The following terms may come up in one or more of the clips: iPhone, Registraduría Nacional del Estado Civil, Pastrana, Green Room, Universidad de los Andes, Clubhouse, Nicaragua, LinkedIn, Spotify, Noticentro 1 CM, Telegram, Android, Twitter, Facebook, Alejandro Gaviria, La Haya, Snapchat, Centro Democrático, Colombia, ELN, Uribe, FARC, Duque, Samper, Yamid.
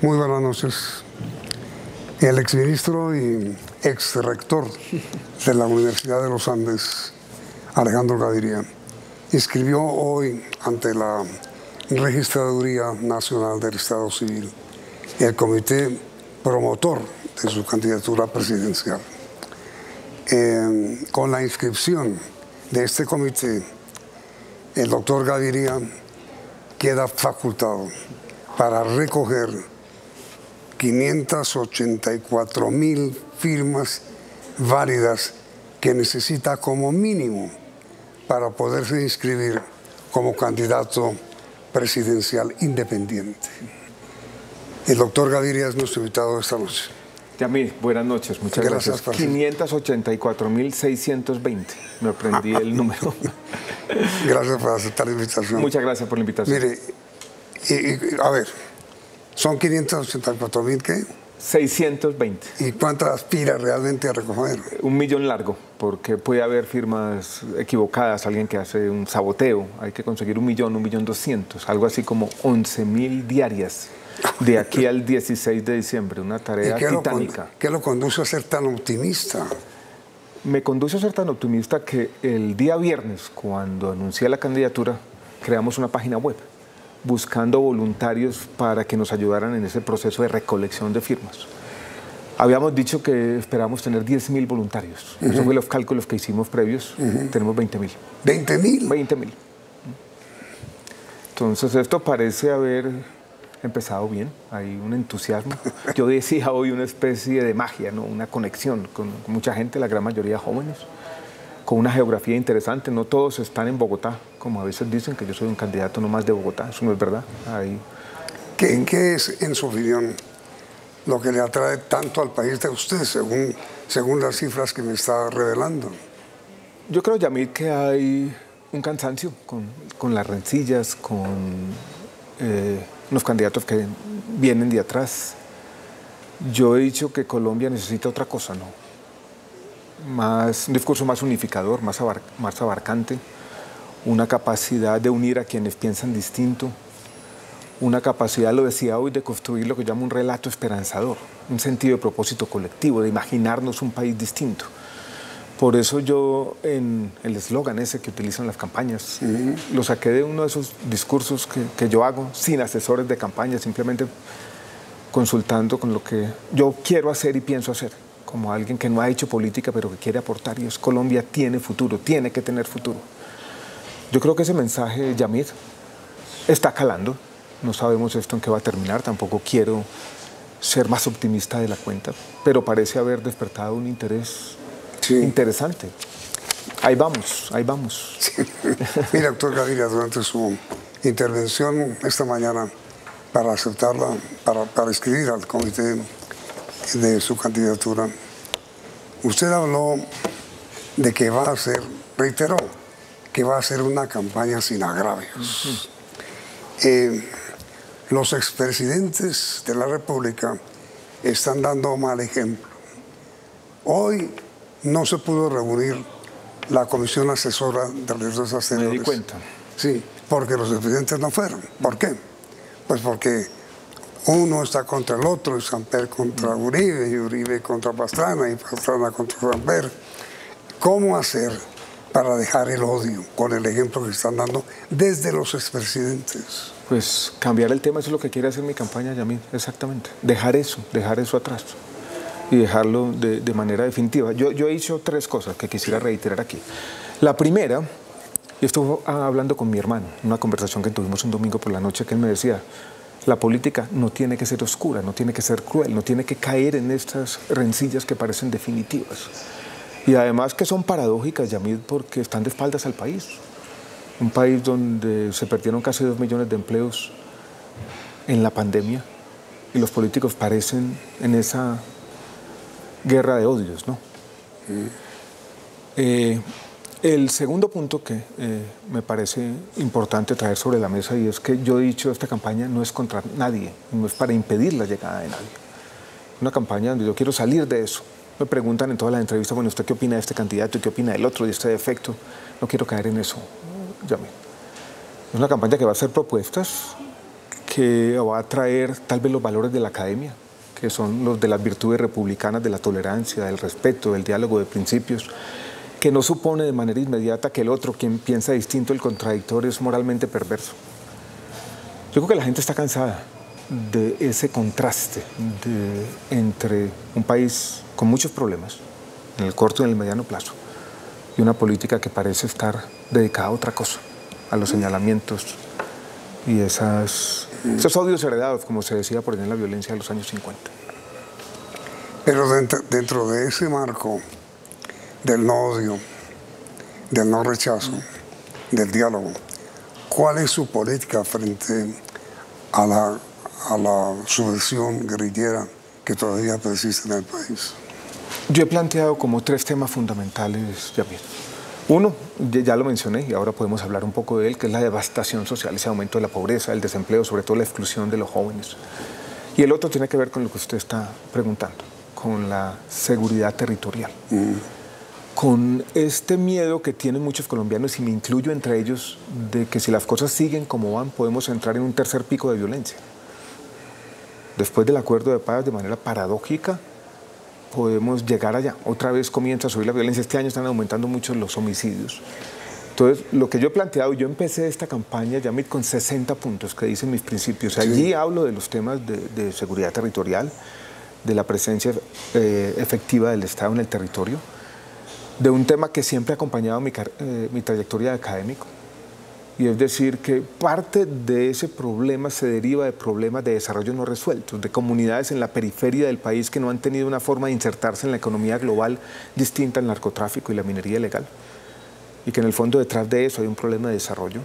Muy buenas noches. El exministro y exrector de la Universidad de los Andes, Alejandro Gaviria, escribió hoy ante la Registraduría Nacional del Estado Civil el comité promotor de su candidatura presidencial. Con la inscripción de este comité, el doctor Gaviria queda facultado para recoger 584.000 firmas válidas que necesita como mínimo para poderse inscribir como candidato presidencial independiente. El doctor Gaviria es nuestro invitado esta noche. Yamid, buenas noches, muchas gracias. 584.620, me aprendí el número. Gracias por aceptar la invitación. Muchas gracias por la invitación. Mire, a ver, ¿son 584.000 qué? 620. ¿Y cuántas aspira realmente a recoger? 1 millón largo, porque puede haber firmas equivocadas, alguien que hace un saboteo. Hay que conseguir 1.200.000, algo así como 11.000 diarias de aquí al 16 de diciembre. Una tarea titánica. ¿Qué lo conduce a ser tan optimista? Me conduce a ser tan optimista que el día viernes, cuando anuncié la candidatura, creamos una página web buscando voluntarios para que nos ayudaran en ese proceso de recolección de firmas. Habíamos dicho que esperamos tener 10.000 voluntarios. Esos fueron los cálculos que hicimos previos. Tenemos 20.000. ¿20.000? 20.000. Entonces esto parece haber empezado bien. Hay un entusiasmo. Yo decía hoy una especie de magia, ¿no? Una conexión con mucha gente, la gran mayoría jóvenes, con una geografía interesante. No todos están en Bogotá, como a veces dicen que yo soy un candidato nomás de Bogotá. Eso no es verdad. Ahí. ¿Qué es, en su opinión, lo que le atrae tanto al país de usted, según las cifras que me está revelando? Yo creo, Yamid, que hay un cansancio con las rencillas, con los candidatos que vienen de atrás. Yo he dicho que Colombia necesita otra cosa, ¿no? Un discurso más unificador, más abarcante, una capacidad de unir a quienes piensan distinto, una capacidad, lo decía hoy, de construir lo que llamo un relato esperanzador, un sentido de propósito colectivo, de imaginarnos un país distinto. Por eso yo, en el eslogan ese que utilizan las campañas, lo saqué de uno de esos discursos que yo hago, sin asesores de campaña, simplemente consultando con lo que yo quiero hacer y pienso hacer, como alguien que no ha hecho política pero que quiere aportar, y es: Colombia tiene futuro, tiene que tener futuro. Yo creo que ese mensaje, Yamid, está calando. No sabemos esto en qué va a terminar, tampoco quiero ser más optimista de la cuenta, pero parece haber despertado un interés interesante. Ahí vamos, ahí vamos. Sí. Mira, doctor Gaviria, durante su intervención esta mañana para aceptarla, para escribir al comité de su candidatura, usted habló de que va a hacer, reiteró, que va a hacer una campaña sin agravios. Los expresidentes de la República están dando mal ejemplo. Hoy no se pudo reunir la comisión asesora de riesgos exteriores. Me di cuenta. Sí, porque los expresidentes no fueron. ¿Por qué? Pues porque uno está contra el otro, Samper contra Uribe, y Uribe contra Pastrana, y Pastrana contra Samper. ¿Cómo hacer para dejar el odio con el ejemplo que están dando desde los expresidentes? Pues cambiar el tema, eso es lo que quiere hacer mi campaña, Yamid, exactamente. Dejar eso atrás y dejarlo de manera definitiva. Yo he dicho tres cosas que quisiera reiterar aquí. La primera, y estuve hablando con mi hermano, una conversación que tuvimos un domingo por la noche, que él me decía: la política no tiene que ser oscura, no tiene que ser cruel, no tiene que caer en estas rencillas que parecen definitivas. Y además que son paradójicas, Yamid, porque están de espaldas al país. Un país donde se perdieron casi 2 millones de empleos en la pandemia, y los políticos parecen en esa guerra de odios, ¿no? El segundo punto que me parece importante traer sobre la mesa, y es que yo he dicho, esta campaña no es contra nadie, no es para impedir la llegada de nadie. Una campaña donde yo quiero salir de eso. Me preguntan en todas las entrevistas: bueno, ¿usted qué opina de este candidato y qué opina del otro, de este defecto? No quiero caer en eso, Yamid. Es una campaña que va a hacer propuestas que va a traer tal vez los valores de la academia, que son los de las virtudes republicanas, de la tolerancia, del respeto, del diálogo de principios, que no supone de manera inmediata que el otro, quien piensa distinto, el contradictorio, es moralmente perverso. Yo creo que la gente está cansada de ese contraste entre un país con muchos problemas, en el corto y en el mediano plazo, y una política que parece estar dedicada a otra cosa, a los señalamientos y esos odios heredados, como se decía por ahí en la violencia de los años 50. Pero dentro de ese marco del no odio, del no rechazo, del diálogo, ¿cuál es su política frente a la subversión guerrillera que todavía persiste en el país? Yo he planteado como tres temas fundamentales, Yamid. Uno, ya lo mencioné y ahora podemos hablar un poco de él, que es la devastación social, ese aumento de la pobreza, el desempleo, sobre todo la exclusión de los jóvenes. Y el otro tiene que ver con lo que usted está preguntando, con la seguridad territorial. Con este miedo que tienen muchos colombianos, y me incluyo entre ellos, de que si las cosas siguen como van, podemos entrar en un tercer pico de violencia. Después del acuerdo de paz, de manera paradójica, podemos llegar allá. Otra vez comienza a subir la violencia. Este año están aumentando mucho los homicidios. Entonces, lo que yo he planteado, yo empecé esta campaña, Yamid, con 60 puntos que dicen mis principios. Allí hablo de los temas de seguridad territorial, de la presencia efectiva del Estado en el territorio, de un tema que siempre ha acompañado mi trayectoria académica. Y es decir, que parte de ese problema se deriva de problemas de desarrollo no resueltos, de comunidades en la periferia del país que no han tenido una forma de insertarse en la economía global distinta al narcotráfico y la minería ilegal. Y que en el fondo detrás de eso hay un problema de desarrollo.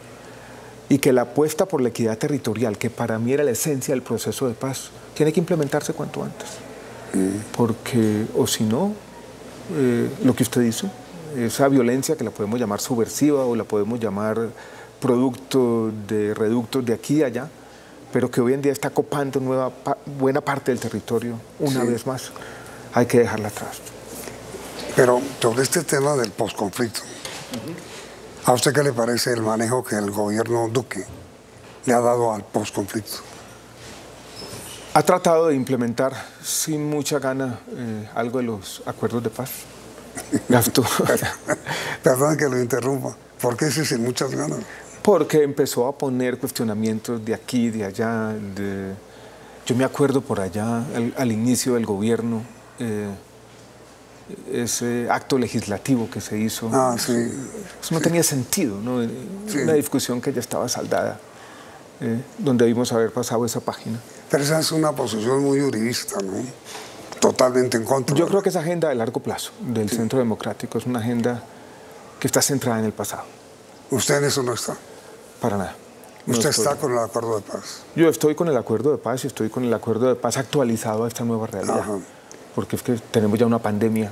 Y que la apuesta por la equidad territorial, que para mí era la esencia del proceso de paz, tiene que implementarse cuanto antes. Porque, o si no, lo que usted dice, esa violencia que la podemos llamar subversiva o la podemos llamar producto de reductos de aquí y allá, pero que hoy en día está copando buena parte del territorio, una vez más, hay que dejarla atrás. Pero sobre este tema del posconflicto, ¿a usted qué le parece el manejo que el gobierno Duque le ha dado al posconflicto? Ha tratado de implementar sin mucha gana algo de los acuerdos de paz. Perdón que lo interrumpa, ¿por qué sí sin muchas ganas? Porque empezó a poner cuestionamientos de aquí, de allá. Yo me acuerdo por allá, al inicio del gobierno, ese acto legislativo que se hizo. Eso no tenía sentido, ¿no? Una discusión que ya estaba saldada, donde debimos haber pasado esa página. Pero esa es una posición muy uribista, ¿no? Totalmente en contra. Yo creo que esa agenda de largo plazo del Centro Democrático es una agenda que está centrada en el pasado. ¿Usted en eso no está? Para nada. ¿Usted está con el acuerdo de paz? Yo estoy con el acuerdo de paz y estoy con el acuerdo de paz actualizado a esta nueva realidad. Porque es que tenemos ya una pandemia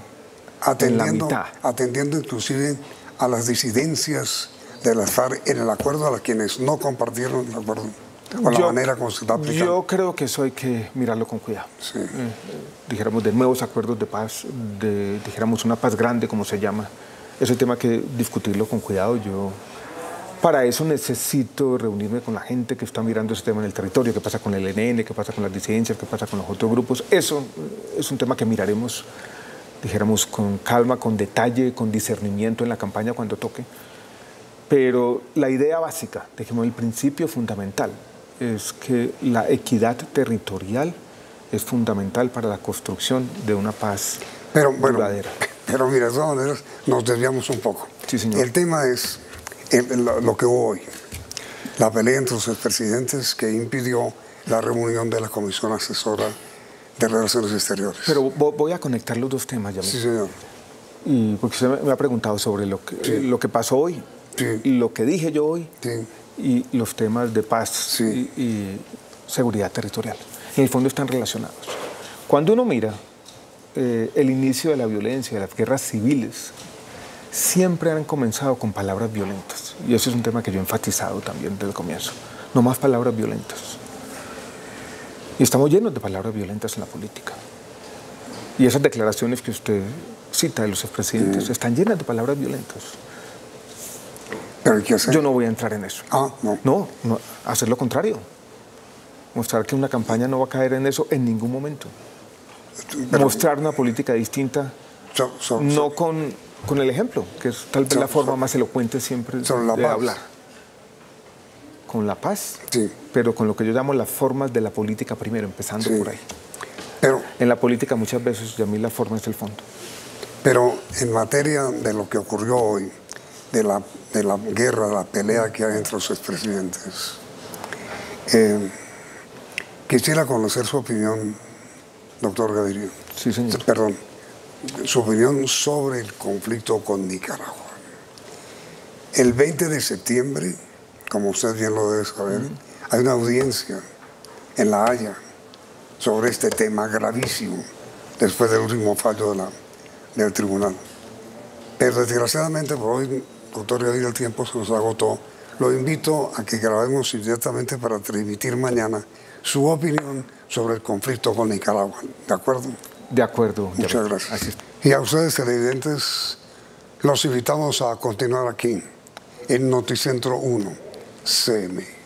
en la mitad. Atendiendo inclusive a las disidencias de las FARC en el acuerdo, a quienes no compartieron el acuerdo, con la manera como se está aplicando. Yo creo que eso hay que mirarlo con cuidado. Dijéramos de nuevos acuerdos de paz, dijéramos una paz grande, como se llama. Ese tema hay que discutirlo con cuidado. Yo para eso necesito reunirme con la gente que está mirando ese tema en el territorio, qué pasa con el ELN, qué pasa con las disidencias, qué pasa con los otros grupos. Eso es un tema que miraremos, dijéramos, con calma, con detalle, con discernimiento en la campaña cuando toque. Pero la idea básica, dijimos, el principio fundamental, es que la equidad territorial es fundamental para la construcción de una paz duradera. Pero mira, de todas maneras nos desviamos un poco. Sí, señor. El tema es lo que hubo hoy, la pelea entre los expresidentes que impidió la reunión de la Comisión Asesora de Relaciones Exteriores. Pero voy a conectar los dos temas, Yamid. Sí, señor. Y porque usted me ha preguntado sobre lo que pasó hoy, lo que dije yo hoy, y los temas de paz y seguridad territorial. En el fondo están relacionados. Cuando uno mira el inicio de la violencia, de las guerras civiles, siempre han comenzado con palabras violentas. Y eso es un tema que yo he enfatizado también desde el comienzo. No más palabras violentas. Y estamos llenos de palabras violentas en la política. Y esas declaraciones que usted cita de los expresidentes están llenas de palabras violentas. Yo no voy a entrar en eso. No, hacer lo contrario. mostrar que una campaña no va a caer en eso en ningún momento. Pero mostrar una política distinta, no con el ejemplo, que es tal vez la forma más elocuente siempre de hablar. Con la paz, sí, pero con lo que yo llamo las formas de la política primero, empezando por ahí. Pero en la política muchas veces, a mí la forma es el fondo. Pero en materia de lo que ocurrió hoy, de la guerra, de la pelea que hay entre los expresidentes, quisiera conocer su opinión, doctor Gaviria. Sí, señor. Perdón, su opinión sobre el conflicto con Nicaragua. El 20 de septiembre, como usted bien lo debe saber, hay una audiencia en La Haya sobre este tema gravísimo, después del último fallo del tribunal. Pero desgraciadamente por hoy, doctor Gaviria, el tiempo se nos agotó. Lo invito a que grabemos inmediatamente para transmitir mañana su opinión sobre el conflicto con Nicaragua. ¿De acuerdo? De acuerdo. Muchas gracias. Y a ustedes, televidentes, los invitamos a continuar aquí en Noticentro 1 CM.